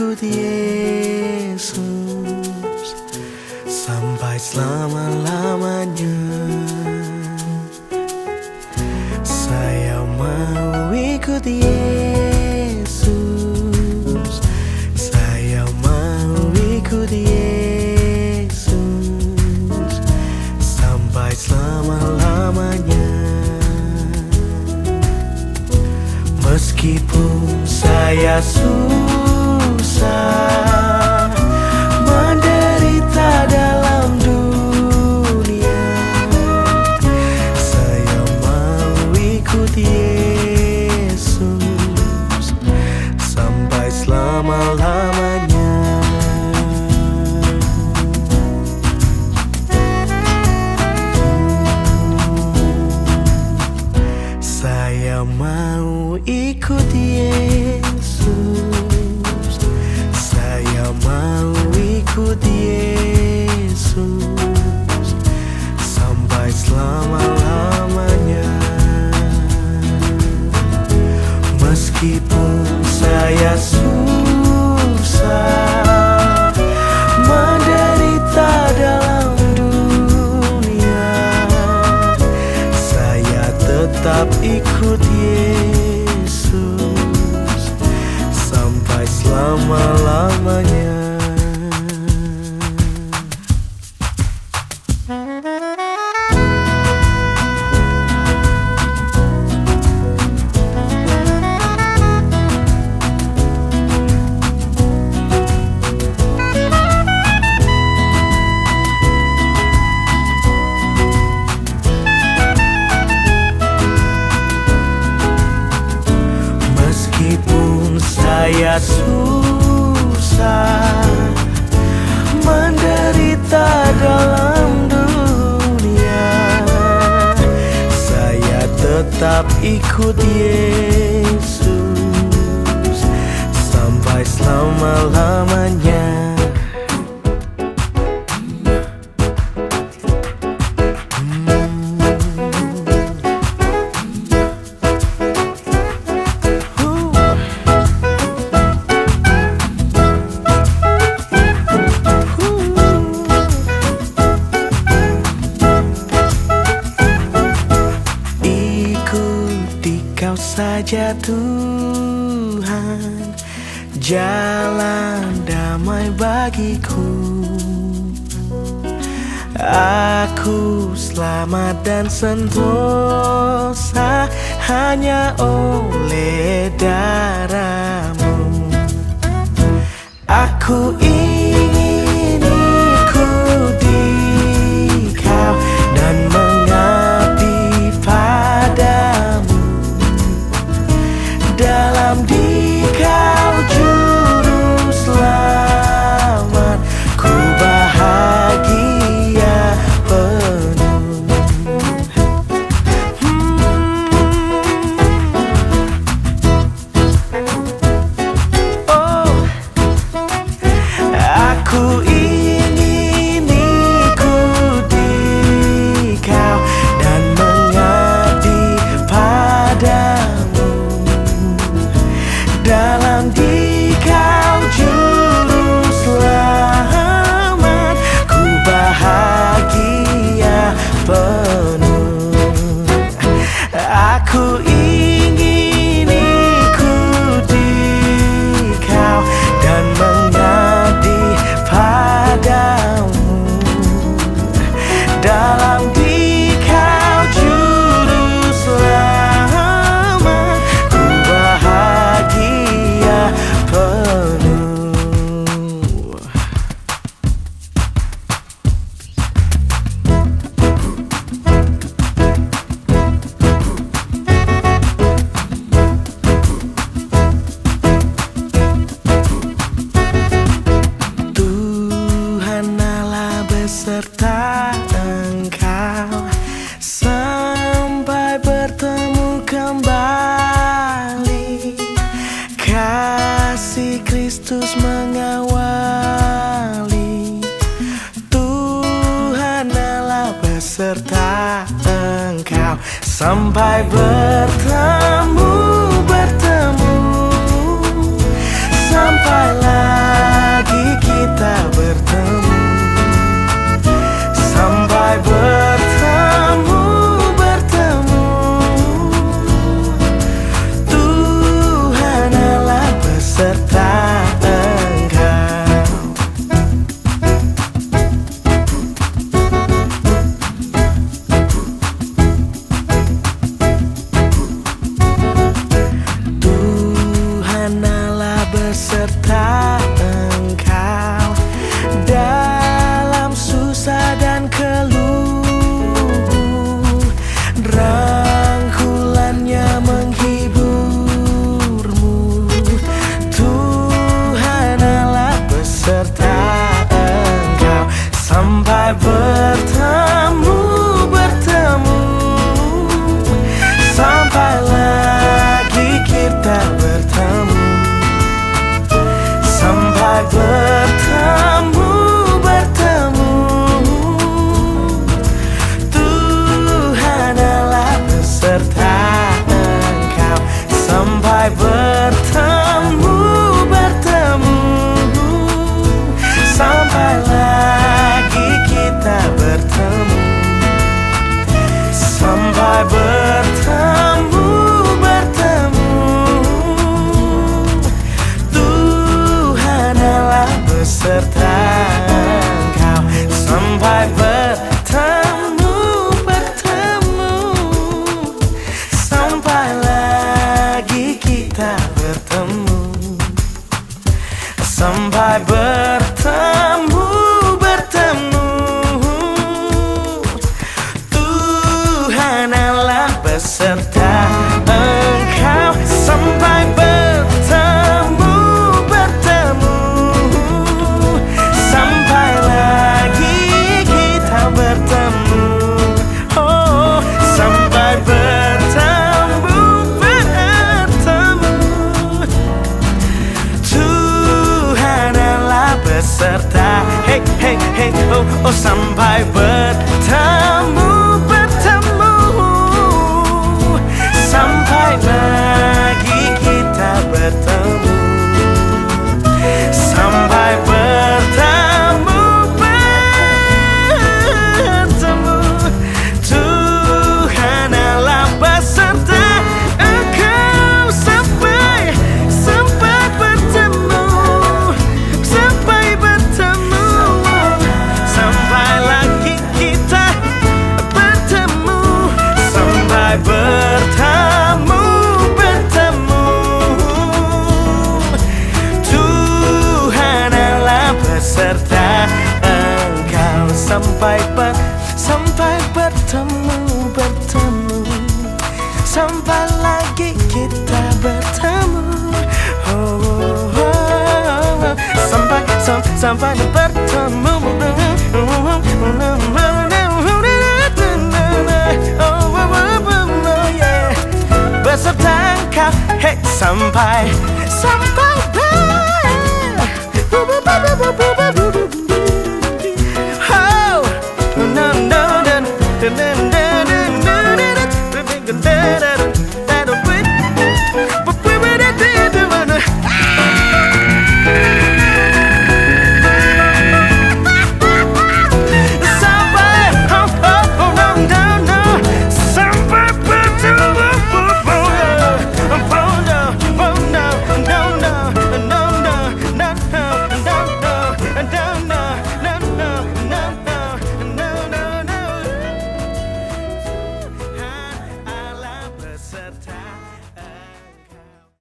Tuhanku Yesus sampai selama-lamanya. Saya mau ikut Yesus, saya mau ikut Yesus sampai selama-lamanya. Meskipun saya susah, menderita dalam dunia, saya mau ikut Yesus sampai selama-lamanya. Saya mau ikut Yesus, saya mau ikut Yesus sampai selama-lamanya. Meskipun saya susah, menderita dalam dunia, saya tetap ikut Yesus sampai selama-lamanya. Saya susah, menderita dalam dunia, saya tetap ikut Yesus sampai selama-lamanya. Kau saja Tuhan, jalan damai bagiku. Aku selamat dan sentosa hanya oleh darah-Mu. Aku ingin ikut Dikau dan mengabdi pada. Dalam Dikau juru selamat, ku bahagia penuh. Oh, aku ingin ikut Dikau dan mengabdi pada. Dalam Dikau juru selamat, ku bahagia penuh. Aku ingin ikut Dikau dan mengabdi pada-Mu. Dalam Dikau juru selamat, ku bahagia penuh. Tuhan Allah beserta Engkau sampai bertemu kembali. Kasih Kristus mengawali, Tuhan Allah beserta Engkau sampai bertemu. Sampailah sampai bertemu. Tuhan Allah beserta Engkau sampai bertemu. Sampai lagi kita bertemu. Oh, sampai bertemu. Tuhan Allah beserta. Hey, hey, hey, oh, oh, sampai bertemu. Sampai lagi kita bertemu. Sampai bertemu. Tuhan Allah beserta Engkau sampai bertemu. Sampai bertemu. Sampai lagi kita bertemu. Sampai bertemu. Tuhan Allah beserta Engkau sampai bertemu. Sampai lagi kita bertemu. Oh. Sampai bertemu. Beserta Engkau, hey, sampai